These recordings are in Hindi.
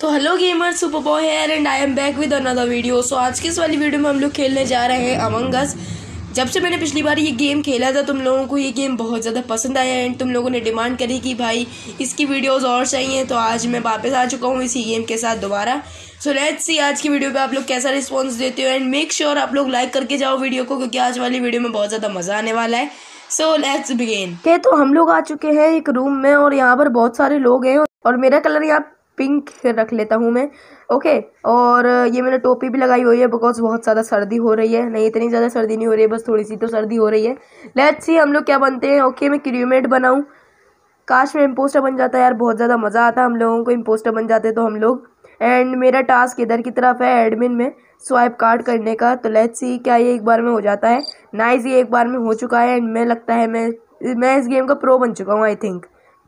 तो हेलो गेमर, सुपरबॉय है and I am back with another video. So आज की इस वाली वीडियो में हम लोग खेलने जा रहे हैं अमंग अस। जब से मैंने पिछली बार ये गेम खेला था, तुम लोगों को ये गेम बहुत ज़्यादा पसंद आया एंड तुम लोगों ने डिमांड करी कि भाई इसकी वीडियोस और चाहिए, तो आज मैं वापस आ चुका हूँ इसी गेम के साथ दोबारा। सो लेट्स सी आज की वीडियो पे आप लोग कैसा रिस्पॉन्स देते हो एंड मेक श्योर आप लोग लाइक करके जाओ वीडियो को, क्योंकि आज वाली वीडियो में बहुत ज़्यादा मज़ा आने वाला है। So let's begin. तो हम लोग आ चुके हैं एक रूम में और यहाँ पर बहुत सारे लोग हैं और मेरा कलर यहाँ पिंक रख लेता हूँ मैं, ओके। और ये मैंने टोपी भी लगाई हुई है बिकॉज बहुत ज़्यादा सर्दी हो रही है। नहीं, इतनी ज़्यादा सर्दी नहीं हो रही है, बस थोड़ी सी तो सर्दी हो रही है। लेट्स सी हम लोग क्या बनते हैं। ओके, मैं क्रीमेट बनाऊँ। काश मैं इम्पोस्टर बन जाता यार, बहुत ज़्यादा मज़ा आता हम लोगों को इम्पोस्टर बन जाते तो हम लोग। एंड मेरा टास्क इधर की तरफ है एडमिन में स्वाइप कार्ड करने का। तो लेट्स सी क्या ये एक बार में हो जाता है। नाइस, ये एक बार में हो चुका है एंड मैं लगता है मैं इस गेम का प्रो बन चुका हूँ। आई थिंक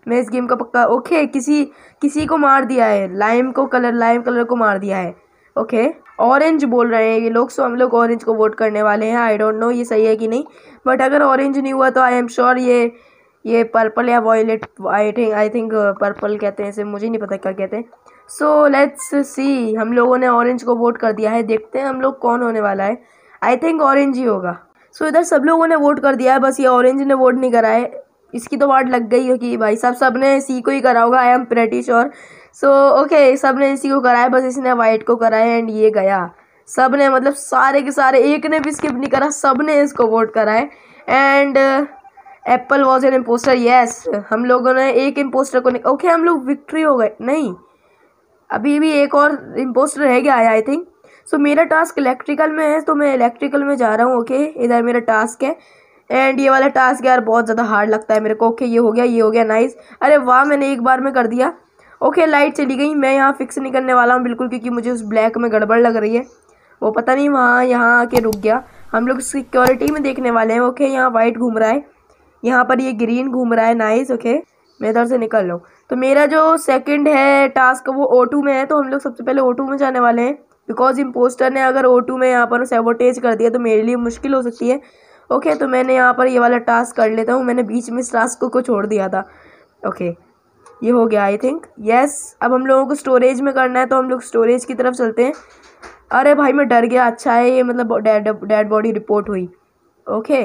मैं इस गेम का पक्का। ओके, किसी को मार दिया है, लाइम कलर को मार दिया है। ओके, ऑरेंज बोल रहे हैं ये लोग, सो हम लोग ऑरेंज को वोट करने वाले हैं। आई डोंट नो ये सही है कि नहीं, बट अगर ऑरेंज नहीं हुआ तो आई एम श्योर ये पर्पल या वॉयलेट, आई थिंक पर्पल कहते हैं इसे, मुझे नहीं पता क्या कहते हैं। सो लेट्स सी, हम लोगों ने ऑरेंज को वोट कर दिया है। देखते हैं हम लोग कौन होने वाला है। आई थिंक ऑरेंज ही होगा। सो इधर सब लोगों ने वोट कर दिया है, बस ये ऑरेंज ने वोट नहीं करा है। इसकी तो वार्ड लग गई क्योंकि भाई साहब सबने सी को ही करा होगा, I am pretty sure. So okay, सब ने इसी को कराया, बस इसने वाइट को कराया एंड ये गया। सब ने मतलब सारे के सारे, एक ने भी स्किप नहीं करा, सब ने इसको वोट कराए। And Apple was an impostor, yes. हम लोगों ने एक इम्पोस्टर को ओके, हम लोग विक्ट्री हो गए। नहीं, अभी भी एक और इम्पोस्टर रह गया है आई थिंक। सो मेरा टास्क इलेक्ट्रिकल में है, तो मैं इलेक्ट्रिकल में जा रहा हूँ। ओके, इधर मेरा टास्क है एंड ये वाला टास्क यार बहुत ज़्यादा हार्ड लगता है मेरे को। ओके, ये हो गया नाइस। अरे वाह, मैंने एक बार में कर दिया। ओके, लाइट चली गई। मैं यहाँ फिक्स नहीं करने वाला हूँ बिल्कुल, क्योंकि मुझे उस ब्लैक में गड़बड़ लग रही है। वो पता नहीं वहाँ यहाँ आके रुक गया। हम लोग सिक्योरिटी में देखने वाले हैं। ओके, यहाँ वाइट घूम रहा है, यहाँ पर ये ग्रीन घूम रहा है। नाइस, ओके मैं इधर से निकल लूँ। तो मेरा जो सेकेंड है टास्क वो O2 में है, तो हम लोग सबसे पहले O2 में जाने वाले हैं बिकॉज इम्पोस्टर ने अगर O2 में यहाँ पर सैबोटेज कर दिया तो मेरे लिए मुश्किल हो सकती है। ओके तो मैंने यहाँ पर ये वाला टास्क कर लेता हूँ। मैंने बीच में इस टास्क को छोड़ दिया था। ओके ये हो गया आई थिंक, यस। अब हम लोगों को स्टोरेज में करना है, तो हम लोग स्टोरेज की तरफ चलते हैं। अरे भाई मैं डर गया। अच्छा है ये, मतलब डेड बॉडी रिपोर्ट हुई। ओके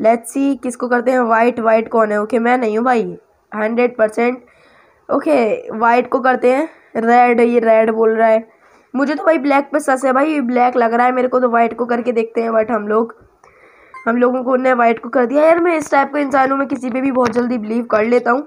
लेट्स सी किसको करते हैं। वाइट कौन है। ओके मैं नहीं हूँ भाई, 100%। ओके वाइट को करते हैं। रेड, ये रेड बोल रहा है। मुझे तो भाई ब्लैक पे सस है भाई, ब्लैक लग रहा है मेरे को, तो वाइट को करके देखते हैं। बट हम लोगों को ने वाइट को कर दिया। यार मैं इस टाइप का इंसान हूँ, मैं किसी पे भी बहुत जल्दी बिलीव कर लेता हूँ।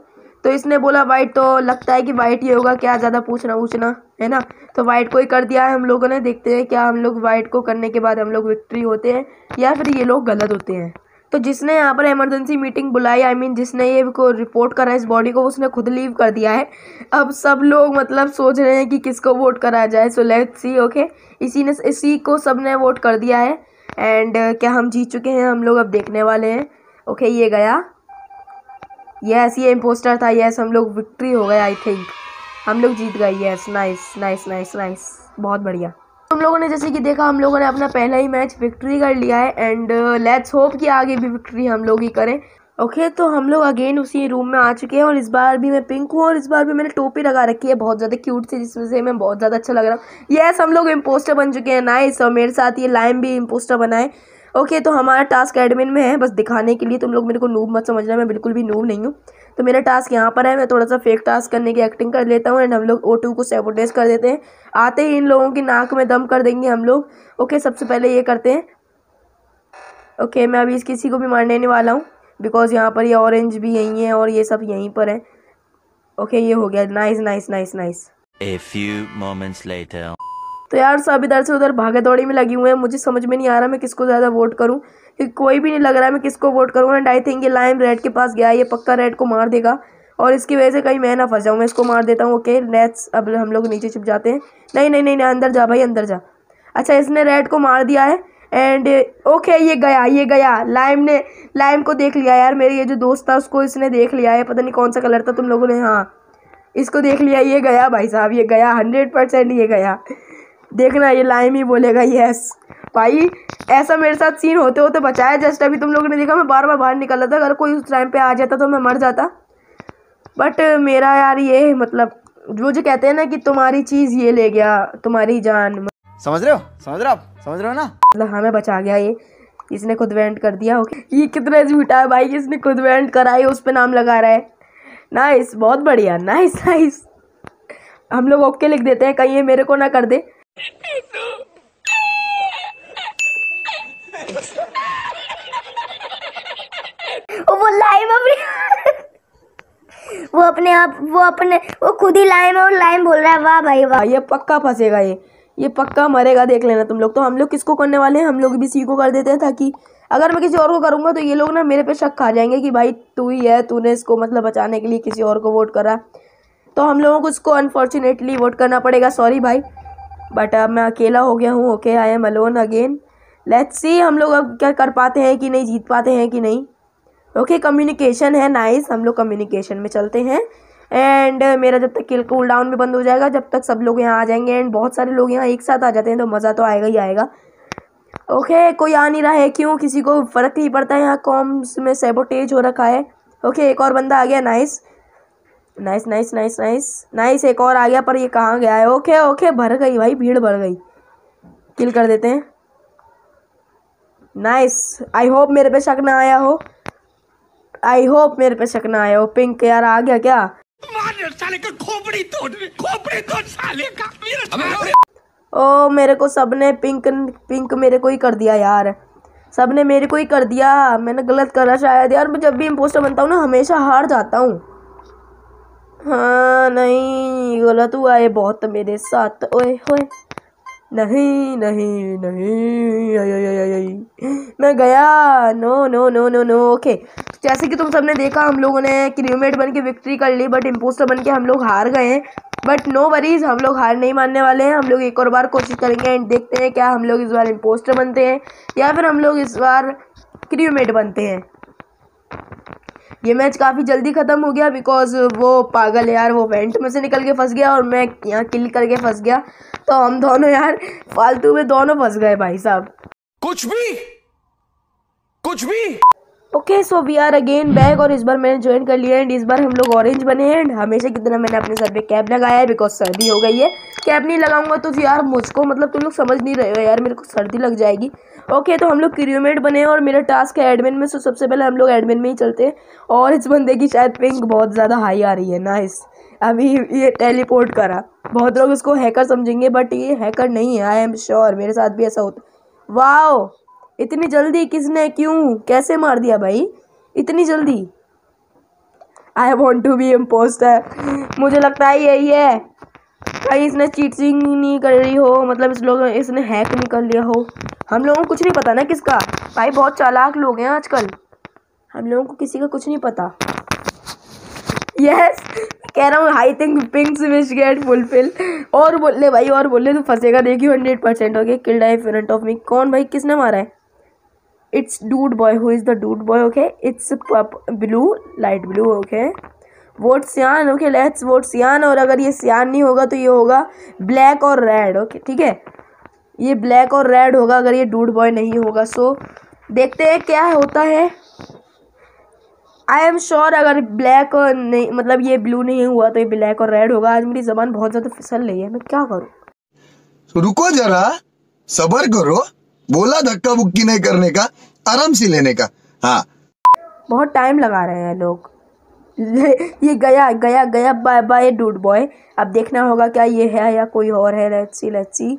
तो इसने बोला वाइट, तो लगता है कि वाइट ये होगा। क्या ज़्यादा पूछना है ना, तो वाइट को ही कर दिया है हम लोगों ने। देखते हैं क्या हम लोग वाइट को करने के बाद हम लोग विक्ट्री होते हैं या फिर ये लोग गलत होते हैं। तो जिसने यहाँ पर इमरजेंसी मीटिंग बुलाई, आई मीन जिसने ये को रिपोर्ट करा इस बॉडी को, उसने खुद लीव कर दिया है। अब सब लोग मतलब सोच रहे हैं कि किसको वोट करा जाए। So let's see. ओके इसी को सब ने वोट कर दिया है एंड क्या हम जीत चुके हैं हम लोग, अब देखने वाले हैं। ओके ये गया, यस ये इम्पोस्टर था। यस हम लोग विक्ट्री हो गए आई थिंक, हम लोग जीत गए। यस नाइस, बहुत बढ़िया। तुम लोगों ने जैसे कि देखा, हम लोगों ने अपना पहला ही मैच विक्ट्री कर लिया है एंड लेट्स होप कि आगे भी विक्ट्री हम लोग ही करें। ओके तो हम लोग अगेन उसी रूम में आ चुके हैं और इस बार भी मैं पिंक हूँ और इस बार भी मैंने टोपी लगा रखी है बहुत ज़्यादा क्यूट सी, जिसमें से मैं बहुत ज़्यादा अच्छा लग रहा हूँ। यस हम लोग इम्पोस्टर बन चुके हैं, नाइस। और मेरे साथ ये लाइम भी इम्पोस्टर बना है। ओके तो हमारा टास्क एडमिन में है, बस दिखाने के लिए। तुम लोग मेरे को नूब मत समझना, मैं बिल्कुल भी नूब नहीं हूँ। तो मेरा टास्क यहाँ पर है, मैं थोड़ा सा फेक टास्क करने की एक्टिंग कर लेता हूँ एंड हम लोग O2 को सैबोटेज कर देते हैं। आते ही इन लोगों की नाक में दम कर देंगे हम लोग। ओके सबसे पहले ये करते हैं। ओके मैं अभी इस किसी को भी मारने नहीं वाला हूँ बिकॉज यहाँ पर ये ऑरेंज भी यहीं है और ये सब यहीं पर है। ओके ये हो गया, nice. A few moments later. तो यार सब इधर से उधर भागे दौड़ी में लगी हुए हैं। मुझे समझ में नहीं आ रहा मैं किसको ज़्यादा वोट करूँ, क्योंकि कोई भी नहीं लग रहा है मैं किसको वोट करूँ। एंड आई थिंक ये लाइम रेड के पास गया, ये पक्का रेड को मार देगा और इसकी वजह से कहीं मैं ना फंस जाऊँ। मैं इसको मार देता हूँ। ओके लेट्स, अब हम लोग नीचे छिप जाते हैं। नहीं, अंदर जा भाई, अंदर जा। अच्छा इसने रेड को मार दिया है एंड ओके ये गया। लाइम को देख लिया यार, मेरे ये जो दोस्त था उसको इसने देख लिया है। पता नहीं कौन सा कलर था, तुम लोगों ने हाँ इसको देख लिया। ये गया भाई साहब, ये गया 100%, ये गया। देखना ये लाइम ही बोलेगा यस। भाई ऐसा मेरे साथ सीन होते बचाया। जस्ट अभी तुम लोगों ने देखा मैं बार बार बाहर निकल रहा था, अगर कोई उस टाइम पर आ जाता तो मैं मर जाता। बट मेरा यार ये मतलब वो जो कहते हैं ना कि तुम्हारी चीज ये ले गया, तुम्हारी जान, समझ रहे हो, समझ रहे हो आप, समझ रहे हो ना, मतलब हमें बचा गया ये, इसने खुद वेंट कर दिया। ये कितना झूठा है भाई, इसने खुद वेंट कराई, उस पर नाम लगा रहा है। नाइस, बहुत बढ़िया, नाइस नाइस। हम लोग ओके लिख देते हैं, कहीं ये मेरे को ना कर दे। वो लाइम अपने वो खुद ही लाइम है और लाइम बोल रहा है, वाह भाई वाह। ये पक्का फंसेगा, ये पक्का मरेगा, देख लेना तुम लोग। तो हम लोग किसको करने वाले हैं, हम लोग भी सी को कर देते हैं, ताकि अगर मैं किसी और को करूँगा तो ये लोग ना मेरे पे शक खा जाएंगे कि भाई तू ही है, तूने इसको मतलब बचाने के लिए किसी और को वोट करा। तो हम लोगों को इसको अनफॉर्चुनेटली वोट करना पड़ेगा, सॉरी भाई, बट अब मैं अकेला हो गया हूँ। Okay, I am alone again. Let's see हम लोग अब क्या कर पाते हैं कि नहीं, जीत पाते हैं कि नहीं। ओके, कम्युनिकेशन है, नाइस, हम लोग कम्युनिकेशन में चलते हैं। एंड मेरा जब तक किल कूल डाउन भी बंद हो जाएगा, जब तक सब लोग यहाँ आ जाएंगे। एंड बहुत सारे लोग यहाँ एक साथ आ जाते हैं तो मज़ा तो आएगा ही आएगा। ओके, कोई आ नहीं रहा है, क्यों, किसी को फ़र्क नहीं पड़ता है। यहाँ कॉम्स में सेबोटेज हो रखा है। ओके, एक और बंदा आ गया, nice nice nice nice nice nice, एक और आ गया, पर ये कहाँ गया है। ओके ओके, भर गई भाई, भीड़ भर गई, किल कर देते हैं। नाइस, आई होप मेरे पे शक ना आया हो, आई होप मेरे पे शक ना आया हो। पिंक यार आ गया क्या, ओ मेरे को सबने पिंक मेरे को ही कर दिया यार, सबने मेरे को ही कर दिया, मैंने गलत करा शायद। यार मैं जब भी इम्पोस्टर बनता हूँ ना हमेशा हार जाता हूँ। हाँ, नहीं गलत हुआ है बहुत मेरे साथ। ओए होए, नहीं नहीं नहीं, आई मैं गया, no no no no no. Okay, जैसे कि तुम सबने देखा हम लोगों ने क्रीमेट बन के विक्ट्री कर ली, बट इम्पोस्टर बन के हम लोग हार गए हैं। बट नो वरीज, हम लोग हार नहीं मानने वाले हैं, हम लोग एक और बार कोशिश करेंगे एंड देखते हैं क्या हम लोग इस बार इम्पोस्टर बनते हैं या फिर हम लोग इस बार क्रीमेट बनते हैं। ये मैच काफ़ी जल्दी ख़त्म हो गया, बिकॉज वो पागल यार वो वेंट में से निकल के फंस गया और मैं यहाँ किल करके फंस गया। तो हम दोनों यार फालतू में दोनों फंस गए भाई साहब, कुछ भी। Okay, so we are again back, और इस बार मैंने ज्वाइन कर लिया एंड इस बार हम लोग ऑरेंज बने हैं। एंड हमेशा की तरह मैंने अपने सर पे कैप लगाया है, बिकॉज सर्दी हो गई है। कैप नहीं लगाऊंगा तो यार मुझको मतलब तुम लोग समझ नहीं रहे हो यार, मेरे को सर्दी लग जाएगी। ओके, तो हम लोग क्रीमेट बने हैं और मेरा टास्क है एडमिन में, सो सबसे पहले हम लोग एडमिन में ही चलते हैं। और इस बंदे की शायद पिंक बहुत ज़्यादा हाई आ रही है, नाइस। अभी ये टेलीपोर्ट करा, बहुत लोग इसको हैकर समझेंगे बट ये हैकर नहीं है, आई एम श्योर, मेरे साथ भी ऐसा होता। वाओ, इतनी जल्दी किसने, क्यों, कैसे मार दिया भाई इतनी जल्दी। I want to be impostor, मुझे लगता है यही है, कहीं इसने चीटिंग नहीं कर रही हो, मतलब इस लोग इसने हैक नहीं कर लिया हो। हम लोगों को कुछ नहीं पता ना किसका, भाई बहुत चालाक लोग हैं आजकल, हम लोगों को किसी का कुछ नहीं पता। यस, कह रहा हूँ, I think pinks wish get fulfil. और बोल ले भाई, और बोल ले तो फंसेगा, देखियो 100%। Okay, killed I front of me, कौन भाई, किसने मारा है। It's dude boy, who is the dude boy. Okay, it's blue, light blue. Okay, vote cyan. Okay, let's vote cyan, और अगर ये सियान नहीं होगा तो ये होगा ब्लैक और रेड। ओके, ठीक है, ये ब्लैक और रेड होगा अगर ये डूड बॉय नहीं होगा। सो देखते हैं क्या होता है। आई एम श्योर अगर ब्लैक और नहीं, मतलब ये ब्लू नहीं हुआ तो ये ब्लैक और रेड होगा। आज मेरी जबान बहुत ज़्यादा फिसल रही है, मैं क्या करूँ। So, रुको जरा, सब्र करो, बोला धक्का बुक्की नहीं करने का, आराम से लेने का। हाँ, बहुत टाइम लगा रहे हैं लोग। ये गया गया गया, बाय बाय डूड बॉय। अब देखना होगा क्या ये है या कोई और है। लेट्स सी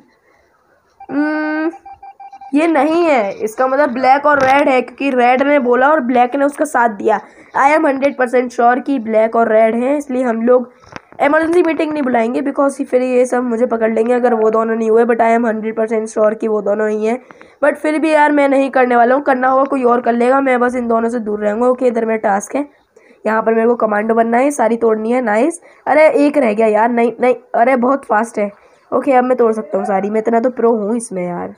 ये नहीं है, इसका मतलब ब्लैक और रेड है, क्योंकि रेड ने बोला और ब्लैक ने उसका साथ दिया। आई एम 100% श्योर कि ब्लैक और रेड हैं, इसलिए हम लोग एमरजेंसी मीटिंग नहीं बुलाएंगे, बिकॉज फिर ये सब मुझे पकड़ लेंगे अगर वो दोनों नहीं हुए। बट आई एम 100% श्योर कि वो दोनों ही हैं, बट फिर भी यार मैं नहीं करने वाला हूँ, करना होगा कोई और कर लेगा, मैं बस इन दोनों से दूर रहूँगा। ओके, इधर मेरा टास्क है, यहाँ पर मेरे को कमांडो बनना है, सारी तोड़नी है। नाइस, अरे एक रह गया यार, नहीं, अरे बहुत फास्ट है। ओके, अब मैं तोड़ सकता हूँ सारी, मैं इतना तो प्रो हूँ इसमें यार।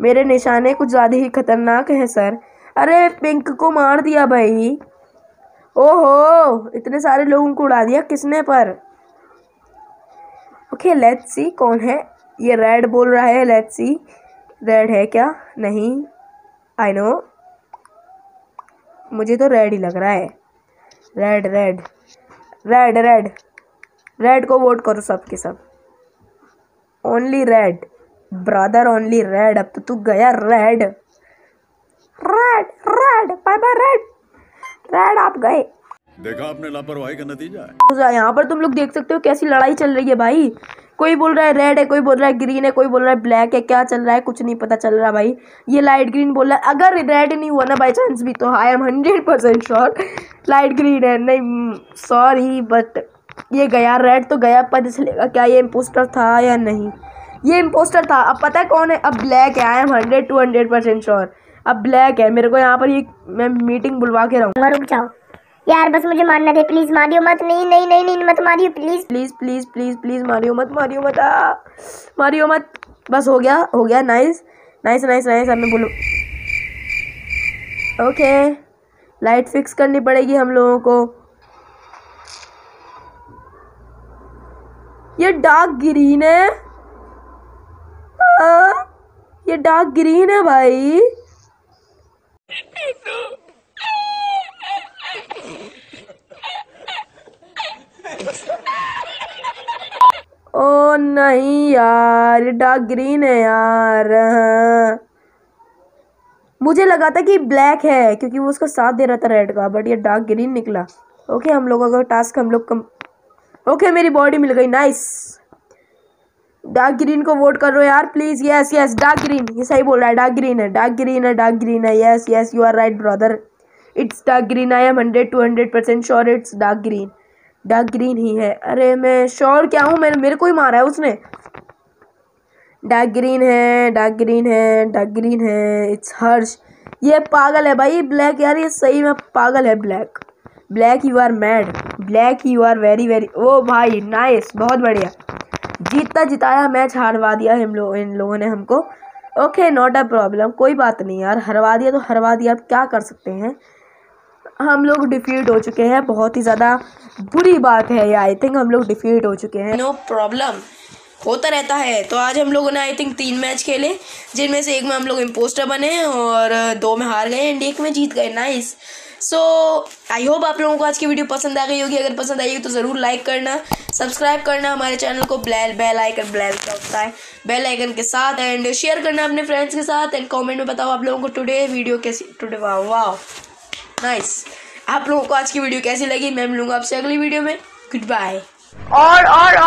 मेरे निशाने कुछ ज़्यादा ही खतरनाक हैं सर। अरे पिंक को मार दिया भाई, ओहो, इतने सारे लोगों को उड़ा दिया किसने पर। ओके, लेट्स सी कौन है, ये रेड बोल रहा है, लेट्स सी रेड है क्या। नहीं, आई नो, मुझे तो रेड ही लग रहा है, red red. Red red red को वोट करो सब के सब। Only red brother, only red. अब तो तू गया red red red, bye bye red red, आप गए। देखा आपने लापरवाही का नतीजा है। यहाँ पर तुम लोग देख सकते हो कैसी लड़ाई चल रही है भाई। कोई बोल रहा है रेड है, कोई बोल रहा है ग्रीन है, कोई बोल रहा है ब्लैक है। क्या चल रहा है कुछ नहीं पता चल रहा भाई। ये लाइट ग्रीन बोल रहा है। अगर रेड नहीं हुआ ना बाई चांस भी तो I am 100% sure light green है। नहीं सॉरी बट ये गया रेड तो गया। पता चलेगा क्या ये इम्पोस्टर था या नहीं। ये इम्पोस्टर था। अब पता है कौन है। अब ब्लैक है। आई एम 100% श्योर अब ब्लैक है। मेरे को यहाँ पर ये मैं मीटिंग बुलवा के रहूँगा। रुक जाओ यार, बस मुझे मारना थे। प्लीज मारियो मत। नहीं नहीं नहीं नहीं मत मारियो please please please please please मारियो मत, मारियो मत, मारियो मत। बस हो गया हो गया। Nice nice nice nice. अब मैं बोलूँ ओके लाइट फिक्स करनी पड़ेगी हम लोगों को। ये डार्क ग्रीन है। ये डार्क ग्रीन है भाई। ओ नहीं यार, ये डार्क ग्रीन है यार। मुझे लगा था कि ब्लैक है क्योंकि वो उसका साथ दे रहा था रेड का, बट ये डार्क ग्रीन निकला। ओके हम लोगों का टास्क हम लोग ओके मेरी बॉडी मिल गई। नाइस। डार्क ग्रीन को वोट करो यार please. Yes yes dark green. ये सही बोल रहा है। डार्क ग्रीन है, डार्क ग्रीन है, डार्क ग्रीन है। Yes yes you are right brother, it's dark green. I am 100% sure it's dark green. Dark green ही है। अरे मैं श्योर क्या हूँ, मेरे को ही मारा है उसने। डार्क ग्रीन है, डार्क ग्रीन है, डार्क ग्रीन है। इट्स हर्ष। ये पागल है भाई ब्लैक। यार ये सही में पागल है black. Black you are mad, black you are very very. ओ भाई नाइस, बहुत बढ़िया। जीतता जिताया मैच, हारवा दिया इन लोगों ने हमको। ओके नॉट अ प्रॉब्लम, कोई बात नहीं यार। हरवा दिया तो हरवा दिया, अब क्या कर सकते हैं। हम लोग डिफीट हो चुके हैं, बहुत ही ज़्यादा बुरी बात है ये। आई थिंक हम लोग डिफीट हो चुके हैं। नो प्रॉब्लम, होता रहता है। तो आज हम लोगों ने आई थिंक 3 मैच खेले, जिनमें से एक में हम लोग इम्पोस्टर बने और 2 में हार गए एंड 1 में जीत गए। नाइस। सो आई होप आप लोगों को आज की वीडियो पसंद आ गई होगी। अगर पसंद आई हो तो ज़रूर लाइक करना, सब्सक्राइब करना हमारे चैनल को बेल आइकन के साथ, एंड शेयर करना अपने फ्रेंड्स के साथ। एंड कमेंट में बताओ आप लोगों को टुडे वीडियो कैसी। Today wow wow nice. आप लोगों को आज की वीडियो कैसी लगी। मैं मिलूंगा आपसे अगली वीडियो में। Good bye. और